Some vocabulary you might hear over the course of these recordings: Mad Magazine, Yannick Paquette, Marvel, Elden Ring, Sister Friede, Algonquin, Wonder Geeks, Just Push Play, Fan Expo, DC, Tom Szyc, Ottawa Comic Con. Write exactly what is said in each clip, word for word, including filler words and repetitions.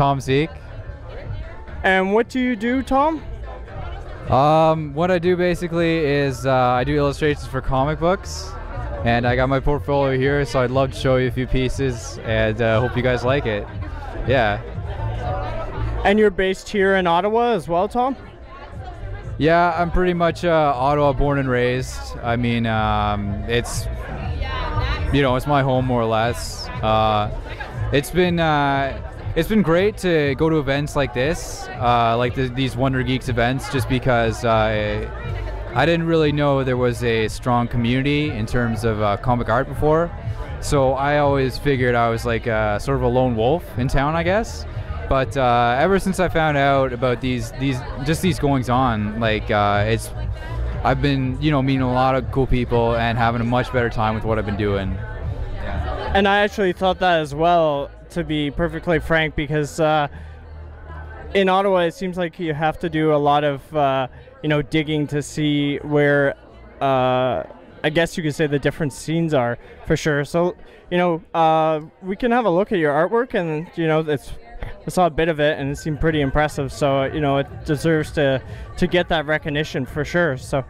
Tom Szyc. And what do you do, Tom? Um, what I do basically is uh, I do illustrations for comic books, and I got my portfolio here, so I'd love to show you a few pieces, and uh, hope you guys like it. Yeah. And you're based here in Ottawa as well, Tom? Yeah, I'm pretty much uh, Ottawa born and raised. I mean, um, it's, you know, it's my home more or less. Uh, it's been uh, It's been great to go to events like this, uh, like the, these Wonder Geeks events, just because I, I didn't really know there was a strong community in terms of uh, comic art before. So I always figured I was like uh, sort of a lone wolf in town, I guess. But uh, ever since I found out about these, these just these goings-on, like uh, it's, I've been, you know, meeting a lot of cool people and having a much better time with what I've been doing. Yeah. And I actually thought that as well, to be perfectly frank, because uh, in Ottawa it seems like you have to do a lot of uh, you know, digging to see where uh, I guess you could say the different scenes are, for sure. So, you know, uh, we can have a look at your artwork, and, you know, it's, I saw a bit of it and it seemed pretty impressive, so, you know, it deserves to to get that recognition for sure. So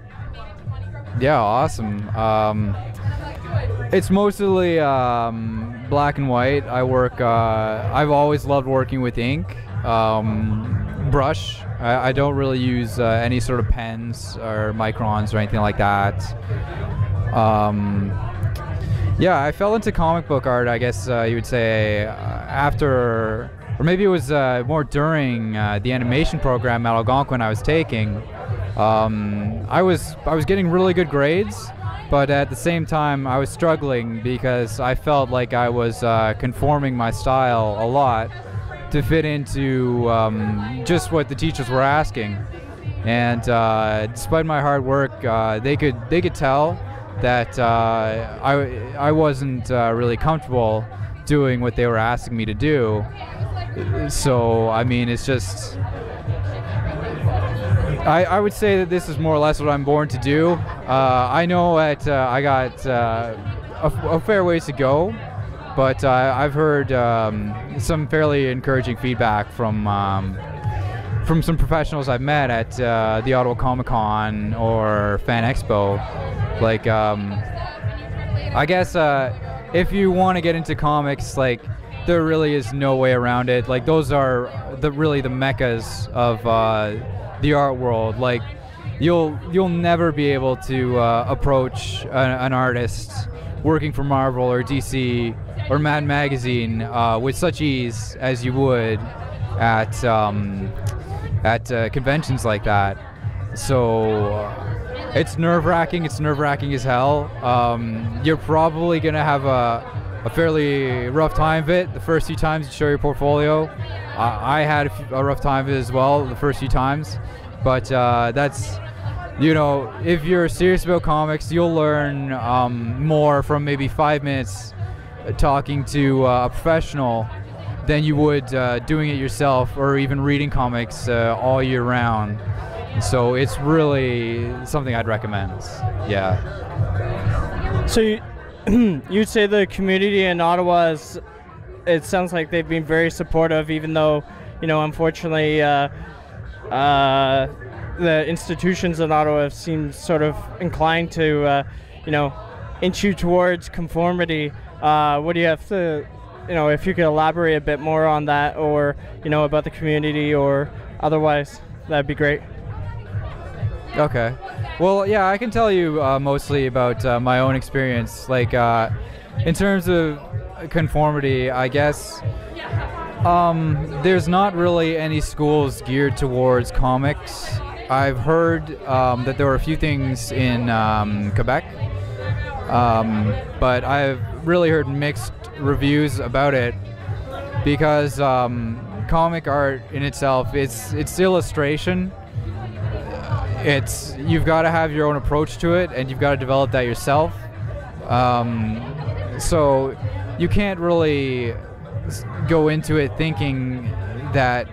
yeah, awesome. um, it's mostly um, black and white. I work, uh, I've always loved working with ink, um, brush. I, I don't really use uh, any sort of pens or microns or anything like that. Um, yeah, I fell into comic book art, I guess uh, you would say, uh, after, or maybe it was uh, more during uh, the animation program at Algonquin I was taking. Um, I was, I was getting really good grades, but at the same time, I was struggling because I felt like I was uh, conforming my style a lot to fit into um, just what the teachers were asking. And uh, despite my hard work, uh, they could they could tell that uh, I I wasn't uh, really comfortable doing what they were asking me to do. So I mean, it's just, I, I would say that this is more or less what I'm born to do. Uh, I know that uh, I got uh, a, a fair ways to go, but uh, I've heard um, some fairly encouraging feedback from um, from some professionals I've met at uh, the Ottawa Comic Con or Fan Expo. Like, um, I guess uh, if you want to get into comics, like, there really is no way around it. Like, those are the really the meccas of Uh, the art world. Like, you'll you'll never be able to uh, approach a, an artist working for Marvel or D C or Mad Magazine uh, with such ease as you would at um, at uh, conventions like that. So uh, it's nerve-wracking. It's nerve-wracking as hell. Um, you're probably gonna have a, a fairly rough time of it the first few times you show your portfolio. I had a, few, a rough time as well the first few times, but uh, that's, you know, if you're serious about comics, you'll learn um, more from maybe five minutes talking to uh, a professional than you would uh, doing it yourself or even reading comics uh, all year round. So it's really something I'd recommend. Yeah. So you, you'd say the community in Ottawa is, it sounds like they've been very supportive, even though, you know, unfortunately, uh, uh, the institutions in Ottawa have seemed sort of inclined to, uh, you know, inch you towards conformity. Uh, what do you have to, you know, if you could elaborate a bit more on that, or, you know, about the community or otherwise, that'd be great. Okay. Well, yeah, I can tell you uh, mostly about uh, my own experience, like uh, in terms of conformity, I guess. Um, there's not really any schools geared towards comics. I've heard um, that there were a few things in um, Quebec, um, but I've really heard mixed reviews about it, because um, comic art in itself, it's it's illustration. It's you've got to have your own approach to it, and you've got to develop that yourself. Um, so. You can't really go into it thinking that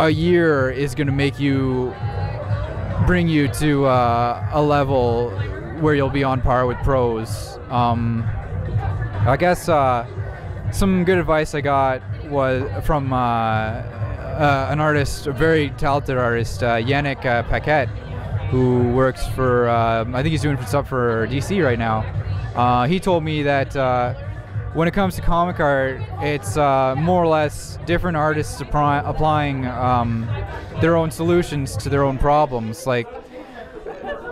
a year is going to make you, bring you to uh, a level where you'll be on par with pros. Um, I guess uh, some good advice I got was from uh, uh, an artist, a very talented artist, uh, Yannick uh, Paquette, who works for, uh, I think he's doing stuff for D C right now. Uh, he told me that uh, when it comes to comic art, it's uh, more or less different artists applying um, their own solutions to their own problems. Like,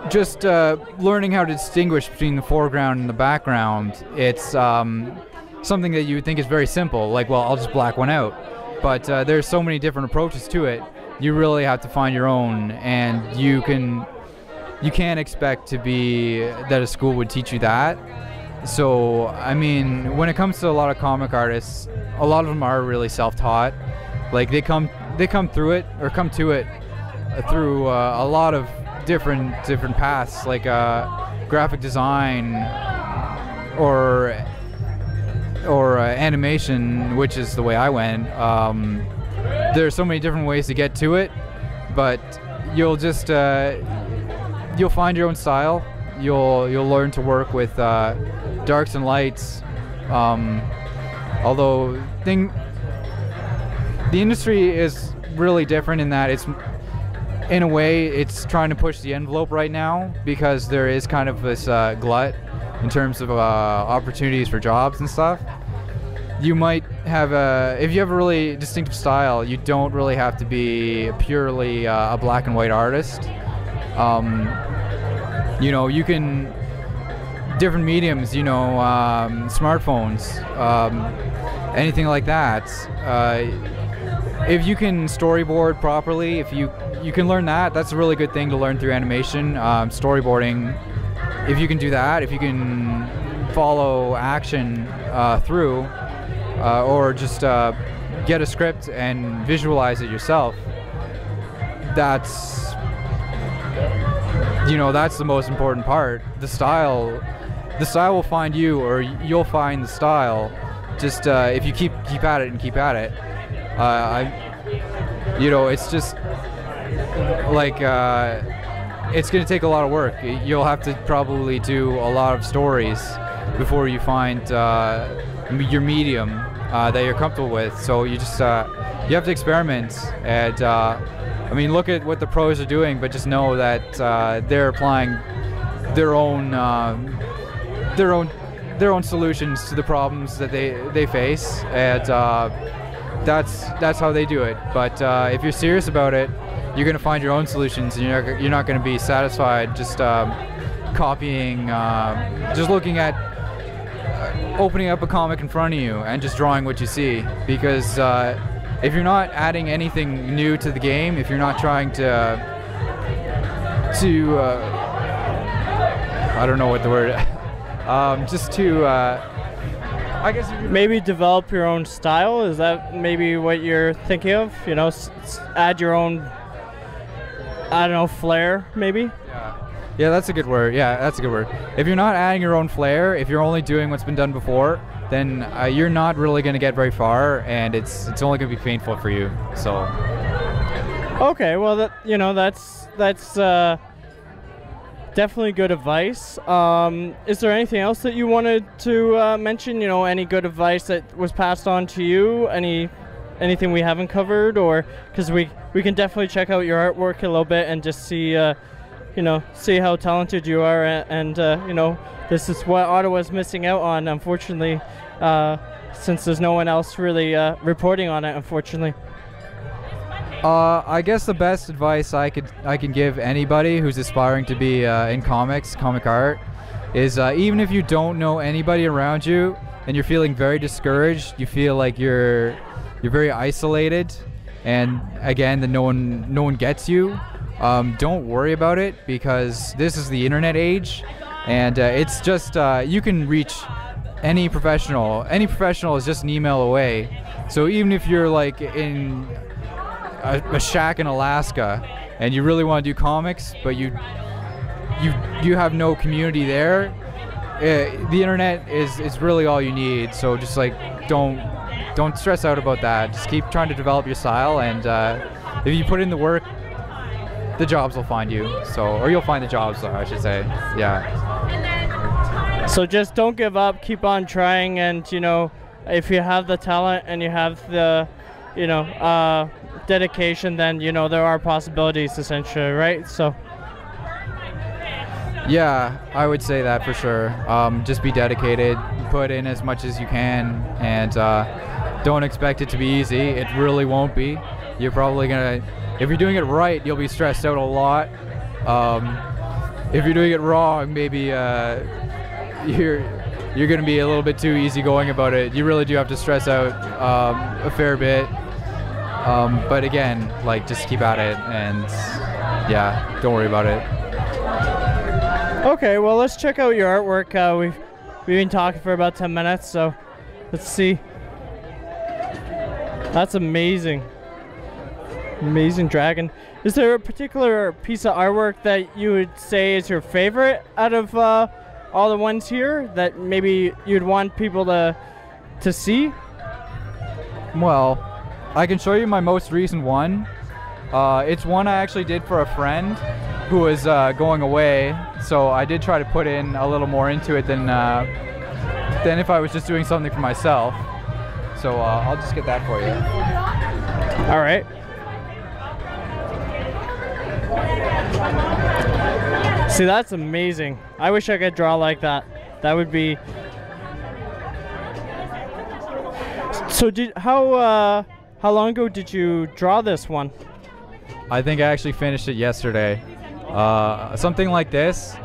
just uh, learning how to distinguish between the foreground and the background. It's um, something that you would think is very simple, like, well, I'll just black one out. But uh, there's so many different approaches to it. You really have to find your own, and you can, you can't expect to be that a school would teach you that. So, I mean, when it comes to a lot of comic artists, a lot of them are really self-taught. Like, they come, they come through it, or come to it through uh, a lot of different different paths, like uh, graphic design, or or uh, animation, which is the way I went. Um, There's so many different ways to get to it, but you'll just uh, you'll find your own style. You'll you'll learn to work with uh, darks and lights. Um, although thing, the industry is really different in that it's, in a way, it's trying to push the envelope right now, because there is kind of this uh, glut in terms of uh, opportunities for jobs and stuff. You might have a, if you have a really distinctive style, you don't really have to be purely uh, a black and white artist. Um, you know, you can, different mediums, you know, um, smartphones, um, anything like that. Uh, if you can storyboard properly, if you, you can learn that, that's a really good thing to learn through animation. Um, storyboarding, if you can do that, if you can follow action uh, through, Uh, or just uh, get a script and visualize it yourself. That's, you know, that's the most important part. The style, the style will find you, or you'll find the style. Just uh, if you keep keep at it and keep at it. Uh, I, you know, it's just like uh, it's going to take a lot of work. You'll have to probably do a lot of stories before you find uh, your medium uh, that you're comfortable with. So you just uh, you have to experiment, and uh, I mean, look at what the pros are doing, but just know that uh, they're applying their own um, their own their own solutions to the problems that they they face, and uh, that's that's how they do it. But uh, if you're serious about it, you're gonna find your own solutions, and you're not, you're not gonna be satisfied just um, copying, uh, just looking at. Opening up a comic in front of you and just drawing what you see, because uh, if you're not adding anything new to the game, if you're not trying to uh, to uh, I don't know what the word um, just to uh, I guess maybe develop your own style. Is that maybe what you're thinking of? You know, s add your own, I don't know, flair maybe. Yeah. Yeah, that's a good word. Yeah, that's a good word. If you're not adding your own flair, if you're only doing what's been done before, then uh, you're not really going to get very far, and it's it's only going to be painful for you. So. Okay, well, that, you know, that's that's uh, definitely good advice. Um, is there anything else that you wanted to uh, mention? You know, any good advice that was passed on to you? Any anything we haven't covered, or because we we can definitely check out your artwork a little bit and just see. Uh, you know, see how talented you are, and, and uh, you know, this is what Ottawa's missing out on, unfortunately, uh, since there's no one else really uh, reporting on it, unfortunately. Uh, I guess the best advice I could I can give anybody who's aspiring to be uh, in comics, comic art, is uh, even if you don't know anybody around you, and you're feeling very discouraged, you feel like you're you're very isolated, and again, that no one no one gets you. Um, don't worry about it, because this is the internet age, and uh, it's just uh, you can reach any professional. Any professional is just an email away. So even if you're like in a, a shack in Alaska and you really want to do comics, but you you you have no community there, uh, the internet is is really all you need. So just like don't don't stress out about that. Just keep trying to develop your style, and uh, if you put in the work. The jobs will find you, so or you'll find the jobs, I should say. Yeah. So just don't give up. Keep on trying, and you know, if you have the talent and you have the, you know, uh, dedication, then, you know, there are possibilities essentially, right? So. Yeah, I would say that for sure. Um, just be dedicated, put in as much as you can, and uh, don't expect it to be easy. It really won't be. You're probably going to, if you're doing it right, you'll be stressed out a lot. Um, if you're doing it wrong, maybe uh, you're, you're going to be a little bit too easygoing about it. You really do have to stress out um, a fair bit. Um, but again, like, just keep at it, and yeah, don't worry about it. Okay, well, let's check out your artwork. Uh, we've we've been talking for about ten minutes, so let's see. That's amazing, amazing dragon. Is there a particular piece of artwork that you would say is your favorite out of uh, all the ones here that maybe you'd want people to to see? Well, I can show you my most recent one. Uh, it's one I actually did for a friend who was uh, going away, so I did try to put in a little more into it than uh, than if I was just doing something for myself. So uh, I'll just get that for you. All right. See, that's amazing. I wish I could draw like that. That would be. So did how uh, how long ago did you draw this one? I think I actually finished it yesterday. Uh, something like this,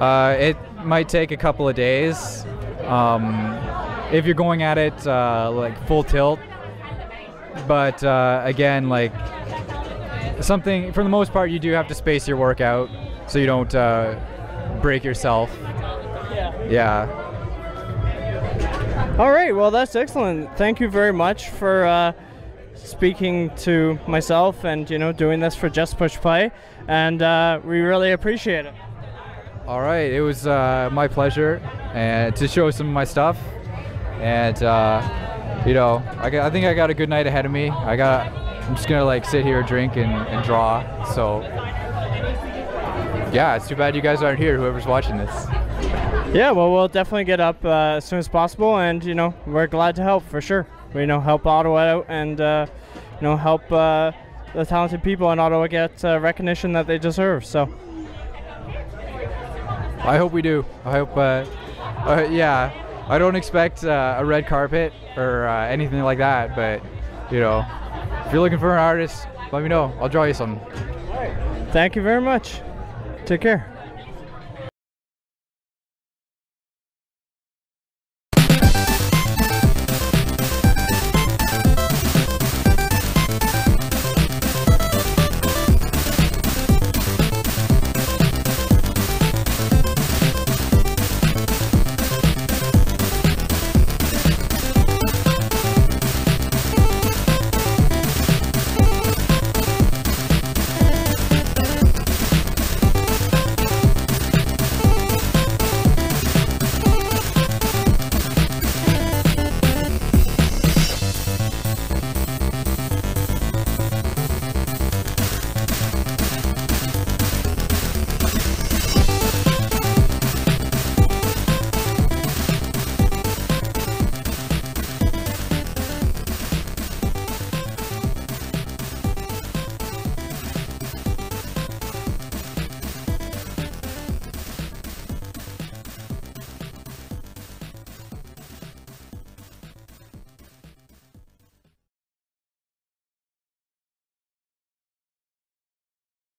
uh, it might take a couple of days, um, if you're going at it uh, like full tilt, but uh, again, like something, for the most part, you do have to space your work out so you don't uh, break yourself. Yeah. Yeah. All right, well, that's excellent. Thank you very much for uh, speaking to myself and, you know, doing this for Just Push Play, and uh, we really appreciate it. All right, it was uh, my pleasure and to show some of my stuff, and uh, you know, I, got, I think I got a good night ahead of me. I got, I'm just gonna like sit here, drink, and, and draw. So yeah, it's too bad you guys aren't here, whoever's watching this. Yeah, well, we'll definitely get up uh, as soon as possible, and you know, we're glad to help for sure. We, you know, help Ottawa out, and uh, you know, help uh, the talented people in Ottawa get uh, recognition that they deserve. So I hope we do. I hope. Uh, uh, yeah, I don't expect uh, a red carpet or uh, anything like that, but you know, if you're looking for an artist, let me know. I'll draw you something. All right. Thank you very much. Take care.